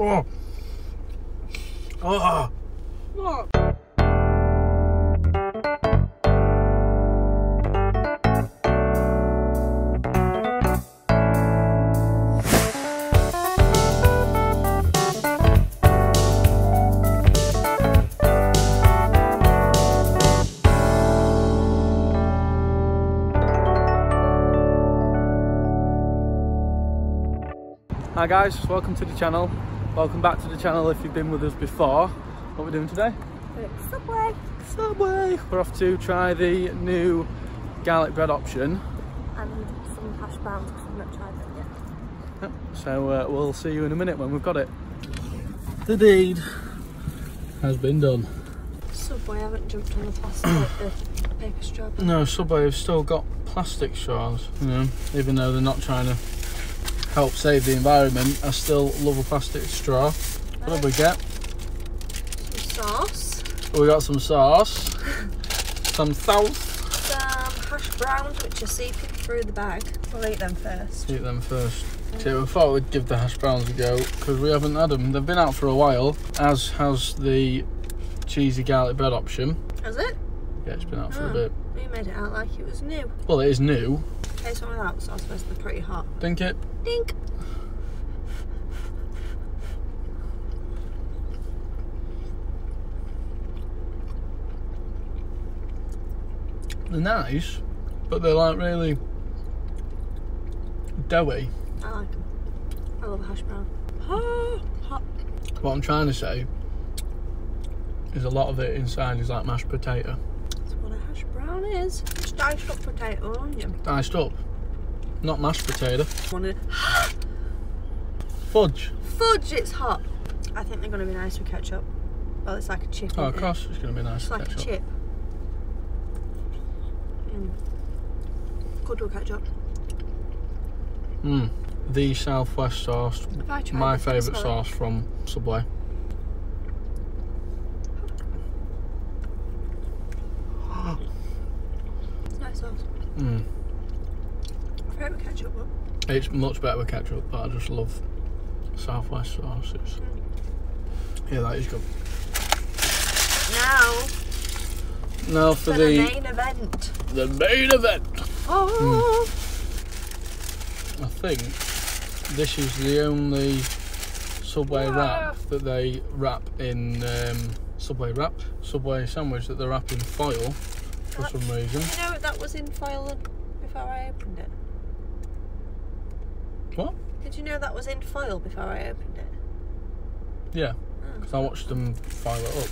Oh. Oh. Oh. Hi guys, welcome to the channel. Welcome back to the channel if you've been with us before. What are we doing today? Subway! We're off to try the new garlic bread option. And some hash browns because we've not tried them yet. Yep. So we'll see you in a minute when we've got it. The deed has been done. Subway haven't jumped on the plastic the paper straw. No, Subway have still got plastic straws, you know, even though they're not trying to help save the environment. I still love a plastic straw. Right. What did we get? Some sauce. We got some sauce. Some sauce. Some hash browns, which are seeping through the bag. We'll eat them first. Eat them first. So we thought we'd give the hash browns a go because we haven't had them. They've been out for a while, as has the cheesy garlic bread option. Has it? Yeah, it's been out for a bit. You made it out like it was new. Well, it is new. Taste one without sauce first, they're pretty hot. Dink it. Dink. They're nice, but they're like really doughy. I like them. I love hash brown. Hot. What I'm trying to say is a lot of it inside is like mashed potato. Brown is just diced up potato and onion. Diced up, not mashed potato. Fudge. Fudge, it's hot. I think they're going to be nice with ketchup. Well, it's like a chip. Oh, of course, it's going to be nice. It's with like ketchup. A chip. Good with ketchup. The Southwest sauce, my favourite sauce from Subway. I prefer with ketchup one. It's much better with ketchup, but I just love Southwest sauces. Yeah, that is good. Now for the main event. The main event. Oh. I think this is the only Subway wrap that they wrap in Subway sandwich that they wrap in foil. For some reason. You know, that was in foil before I opened it. What? Did you know that was in foil before I opened it? Yeah, because I watched them foil it up.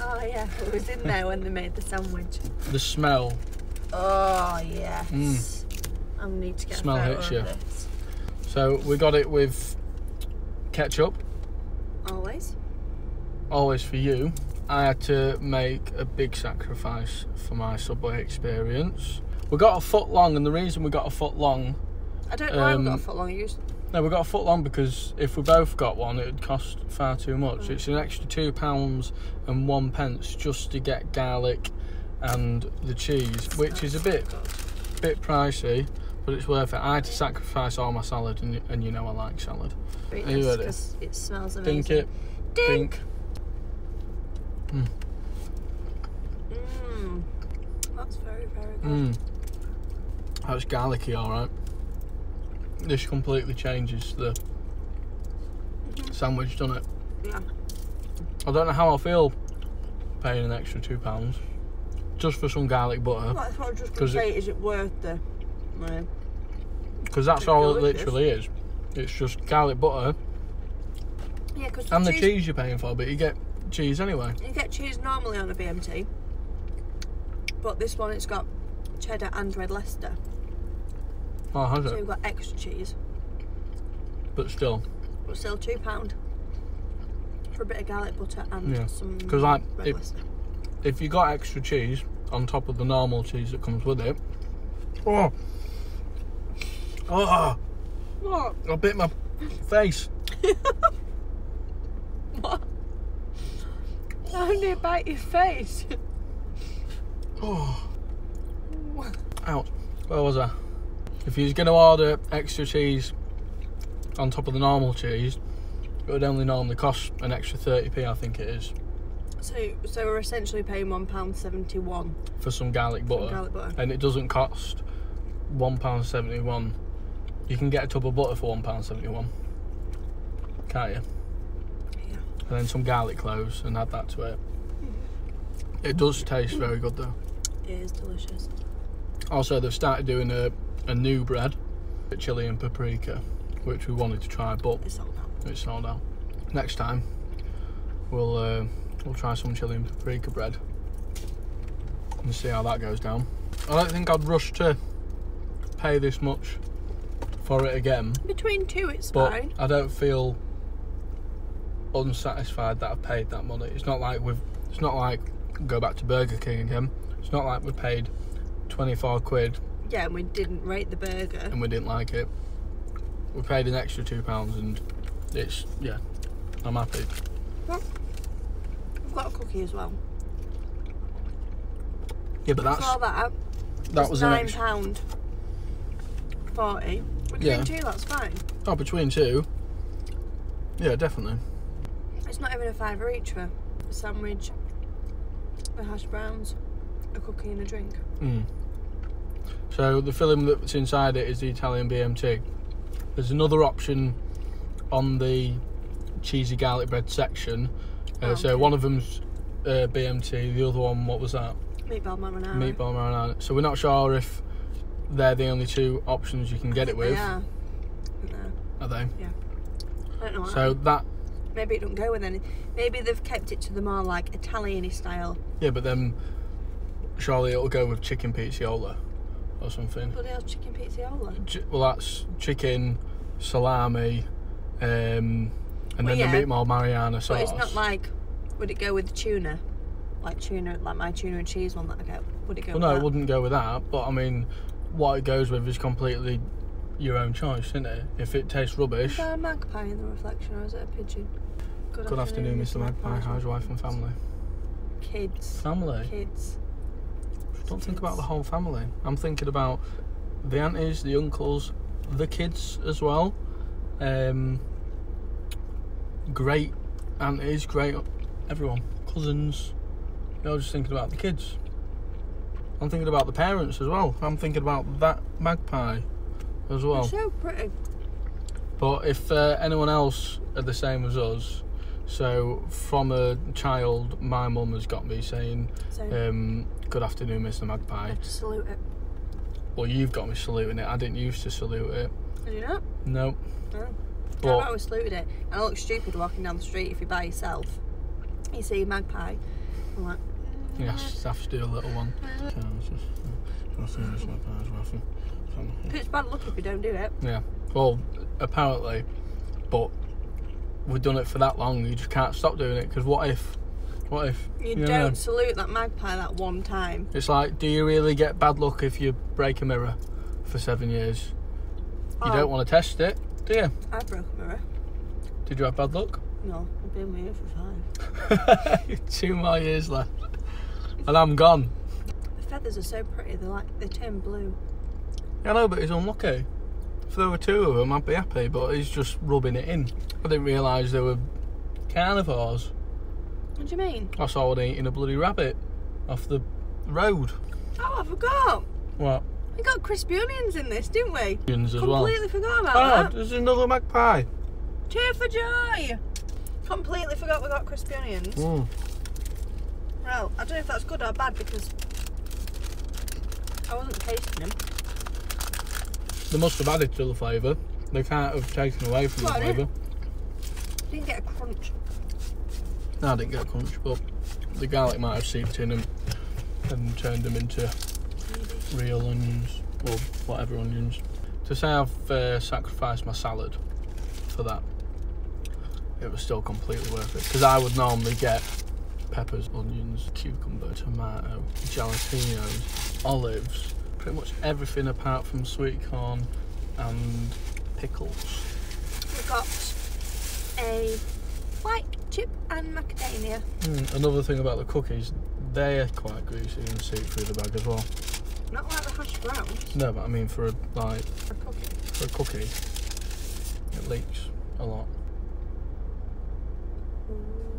Oh yeah, it was in there when they made the sandwich. The smell. Oh yes. I need to get smell a photo hits you. This. So we got it with ketchup. Always. Always for you. I had to make a big sacrifice for my Subway experience. We got a foot long, and the reason we got a foot long... I don't know why we got a foot long. No, we got a foot long because if we both got one, it would cost far too much. Right. It's an extra £2.01 just to get garlic and the cheese, which is a bit pricey, but it's worth it. I had to sacrifice all my salad, and you know I like salad. Are you ready? It smells amazing. Dink it. Dink. Dink. That's very, very good. That's garlicky, alright. This completely changes the sandwich, doesn't it? Yeah. I don't know how I feel paying an extra £2 just for some garlic butter. Well, that's what I was just going to say, is it worth the money? Because that's all it literally is. It's just garlic butter and the cheese you're paying for, but you get cheese anyway. You get cheese normally on a BMT, but this one it's got cheddar and red Leicester. Oh, has it? So you've got extra cheese. But still. But still £2 for a bit of garlic butter and some red Leicester. If you got extra cheese on top of the normal cheese that comes with it. Oh. Oh. What? I bit my face. What? Why did it bite your face? Oh. Out. Where was I? If you was going to order extra cheese on top of the normal cheese, It would only normally cost an extra 30p, I think it is. So we're essentially paying £1.71 for some garlic butter. And it doesn't cost £1.71. You can get a tub of butter for £1.71, can't you? Yeah. And then some garlic cloves and add that to it. It does taste very good though. It is delicious. Also, they've started doing a new bread, chili and paprika, which we wanted to try, but it's sold out. It's sold out. Next time, we'll try some chili and paprika bread and see how that goes down. I don't think I'd rush to pay this much for it again. Between two, it's fine. I don't feel unsatisfied that I've paid that money. It's not like we've. It's not like go back to Burger King again. It's not like we paid 24 quid. Yeah, and we didn't rate the burger. And we didn't like it. We paid an extra £2 and it's, yeah, I'm happy. Well, I've got a cookie as well. Yeah, but that's... all that. That was £9.40. Between two, that's fine. Oh, between two? Yeah, definitely. It's not even a fiver each for a sandwich, a hash browns, a cookie and a drink. Mm. So the filling that's inside it is the Italian BMT. There's another option on the cheesy garlic bread section. So one of them's BMT, the other one, what was that? Meatball marinara. Meatball marinara. So we're not sure if they're the only two options you can get it with. Yeah. Are they? Yeah. I don't know. So that. Maybe it don't go with any. Maybe they've kept it to the more like Italian-y style. Yeah, but then surely it'll go with chicken pizziola or something. Bloody hell, chicken pizziola. Well, that's chicken, salami, and well, then the meatball marinara sauce. But it's not like, would it go with tuna? Like tuna, like my tuna and cheese one that I get, would it go with that? No, it wouldn't go with that, but I mean, what it goes with is completely your own choice, isn't it? If it tastes rubbish... Is there a magpie in the reflection, or is it a pigeon? Good afternoon, Mr. Magpie. How's your wife and family? Kids. Family? Kids. Don't think about the whole family. I'm thinking about the aunties, the uncles, the kids as well. Great aunties, great everyone, cousins. You're just thinking about the kids. I'm thinking about the parents as well. I'm thinking about that magpie as well. It's so pretty. But if anyone else are the same as us, so from a child, my mum has got me saying, good afternoon, Mr. Magpie. I have to salute it. Well, you've got me saluting it. I didn't used to salute it. Did you not? No. No. But I've always saluted it. And I look stupid walking down the street if you're by yourself. You see a magpie. I'm like... Yes, I have to do a little one. It's bad luck if you don't do it. Yeah. Well, apparently, but we've done it for that long, you just can't stop doing it, because what if... What if you don't salute that magpie that one time? It's like, do you really get bad luck if you break a mirror for 7 years? You don't want to test it, do you? I broke a mirror. Did you have bad luck? No, I've been with you for 5. 2 more years left, and I'm gone. The feathers are so pretty; they turn blue. I know, but he's unlucky. If there were 2 of them, I'd be happy. But he's just rubbing it in. I didn't realise they were carnivores. What do you mean? I saw one eating a bloody rabbit off the road. Oh, I forgot. What? We got crispy onions in this, didn't we? Onions as well. Completely forgot about that. There's another magpie. Cheer for joy. Completely forgot we got crispy onions. Mm. Well, I don't know if that's good or bad because I wasn't tasting them. They must have added to the flavour. They can't have taken away from the flavour. Didn't get a crunch. No, I didn't get a crunch, but the garlic might have seeped in and turned them into real onions, or whatever onions. To say I've sacrificed my salad for that, it was still completely worth it, because I would normally get peppers, onions, cucumber, tomato, jalapenos, olives, pretty much everything apart from sweet corn and pickles. We've got a white chip and macadamia. Another thing about the cookies, they are quite greasy and seep through the bag as well. Not like the hash browns. No, but I mean for a like for a cookie, it leaks a lot.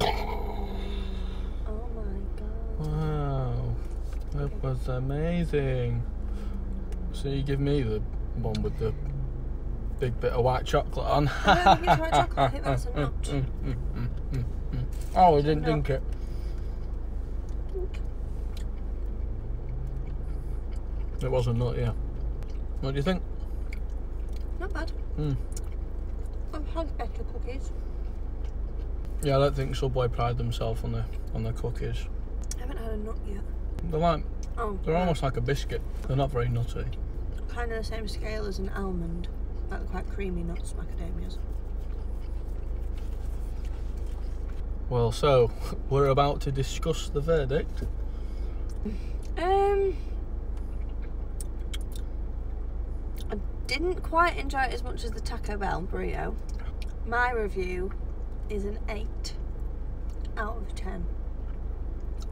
Oh my god. Wow. That was amazing. So you give me the one with the big bit of white chocolate on. I don't think it's white chocolate. I think that's a nut. Oh, I didn't think it. It was a nut, yeah. What do you think? Not bad. I've had better cookies. Yeah, I don't think Subway pride themselves on their cookies. I haven't had a nut yet. They're like, they're almost like a biscuit. They're not very nutty. Kind of the same scale as an almond. Like they're quite creamy nuts, macadamias. Well, so we're about to discuss the verdict. I didn't quite enjoy it as much as the Taco Bell burrito. My review is an 8 out of 10.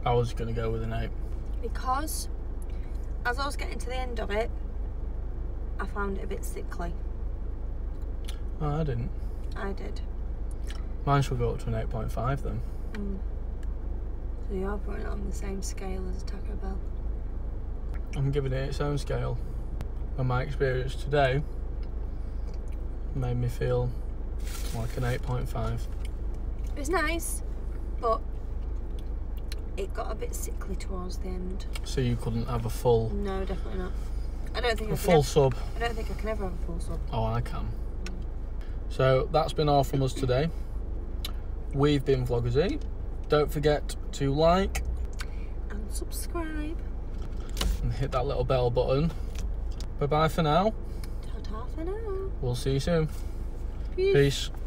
I was gonna go with an 8. Because as I was getting to the end of it, I found it a bit sickly. Oh, I didn't. I did. Mine should go up to an 8.5 then. So you are putting it on the same scale as Taco Bell. I'm giving it its own scale. And my experience today made me feel like an 8.5. It was nice, but it got a bit sickly towards the end. So you couldn't have a full... No, definitely not. I don't think a full sub. I don't think I can ever have a full sub. Oh, I can. So that's been all from us today. We've been VloggerZ. Don't forget to like and subscribe and hit that little bell button. Bye bye for now. Ta-ta for now. We'll see you soon. Peace. Peace.